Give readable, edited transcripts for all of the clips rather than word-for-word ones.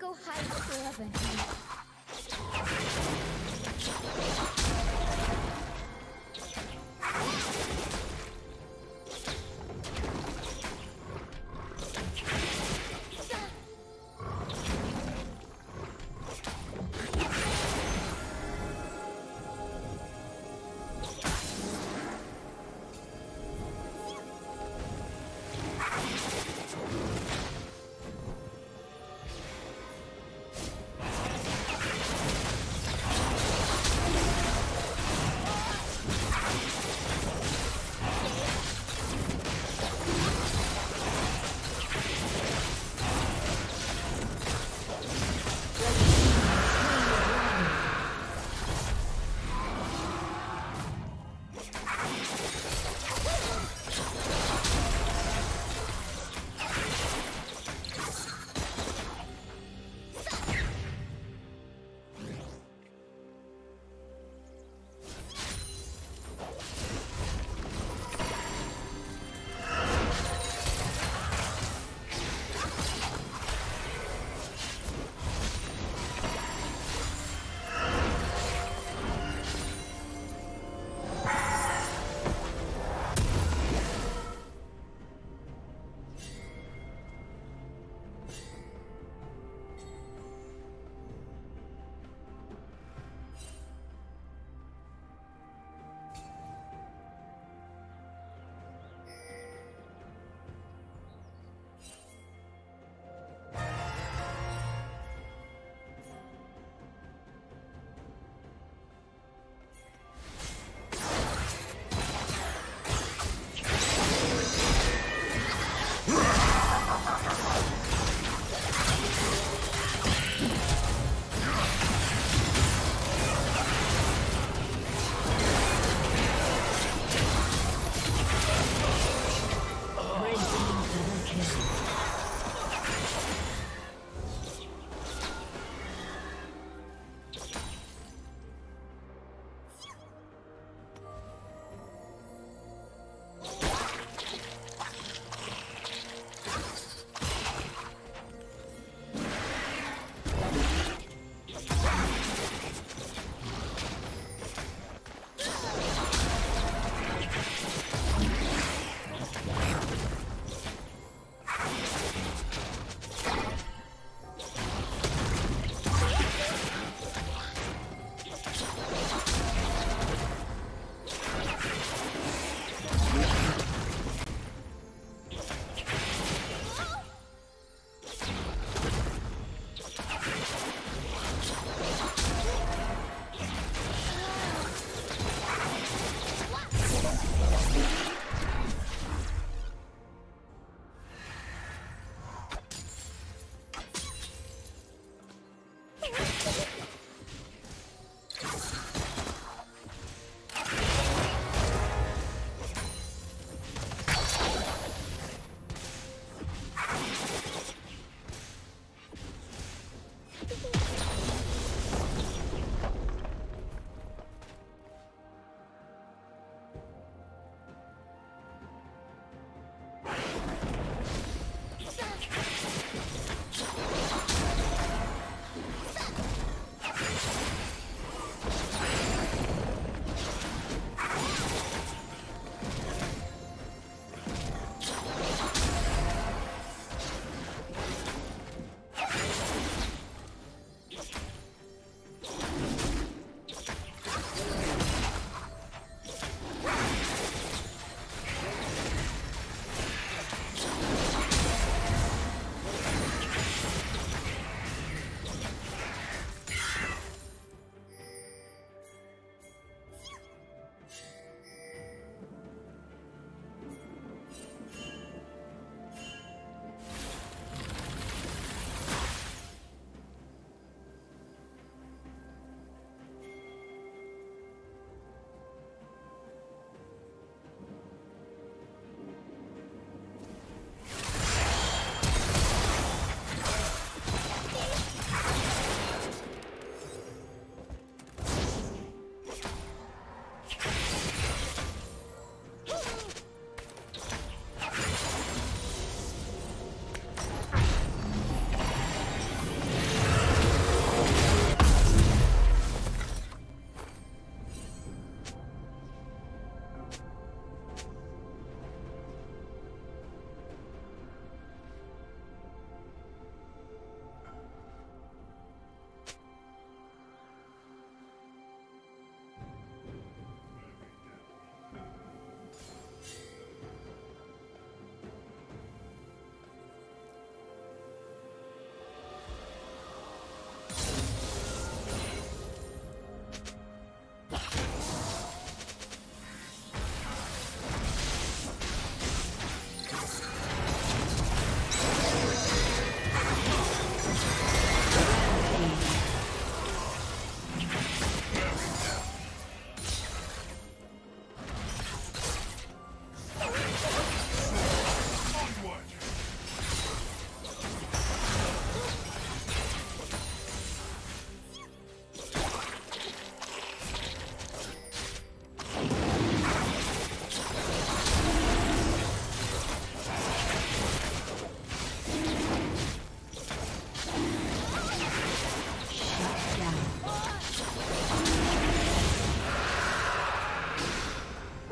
go hide forever now.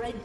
Red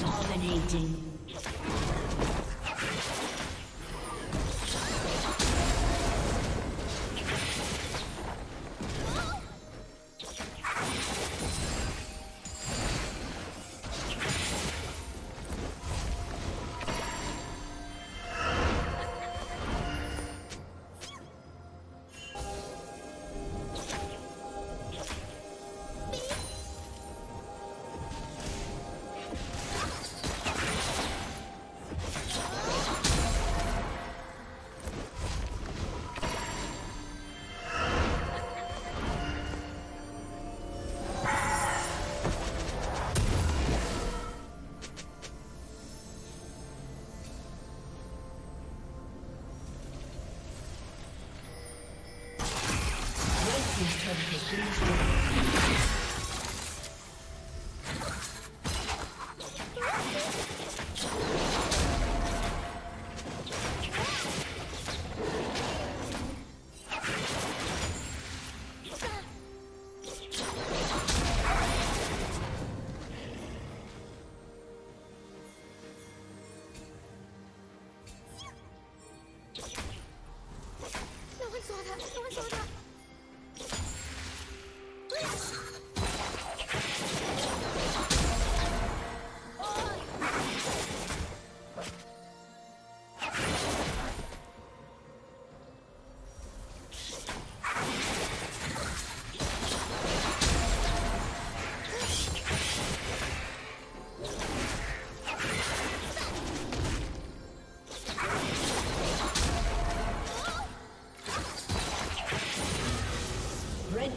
Dominating.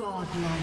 Godlike.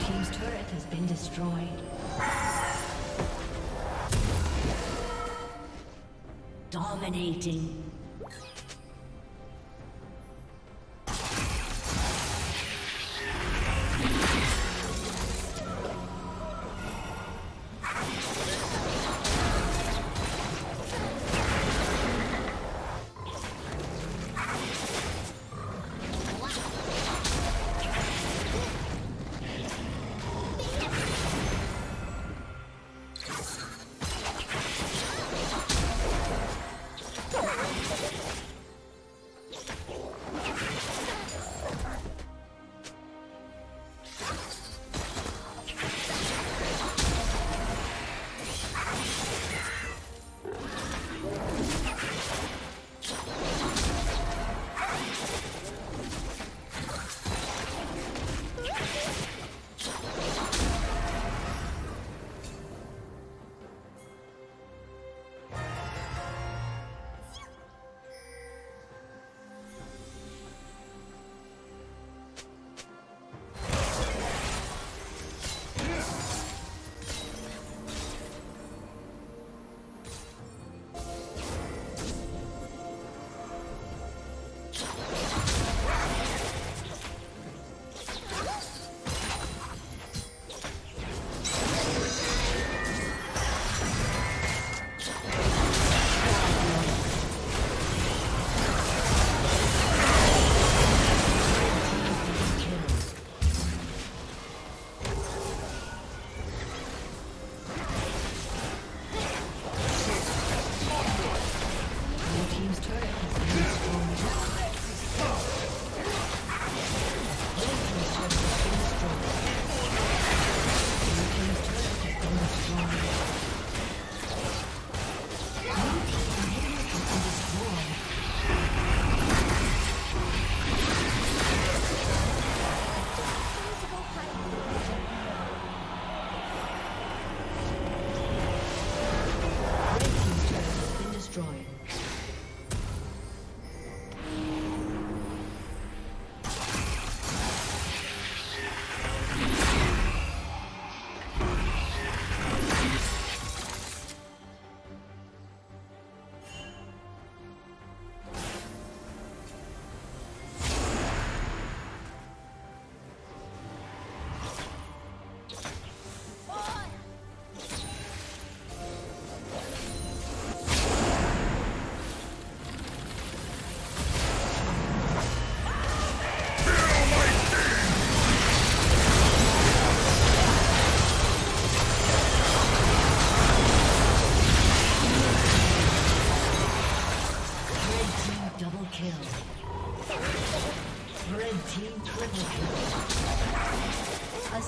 Destroyed. Dominating.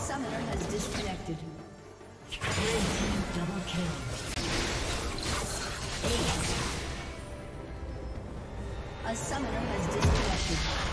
Summoner has disconnected. Red team double kill. 8. A summoner has disconnected.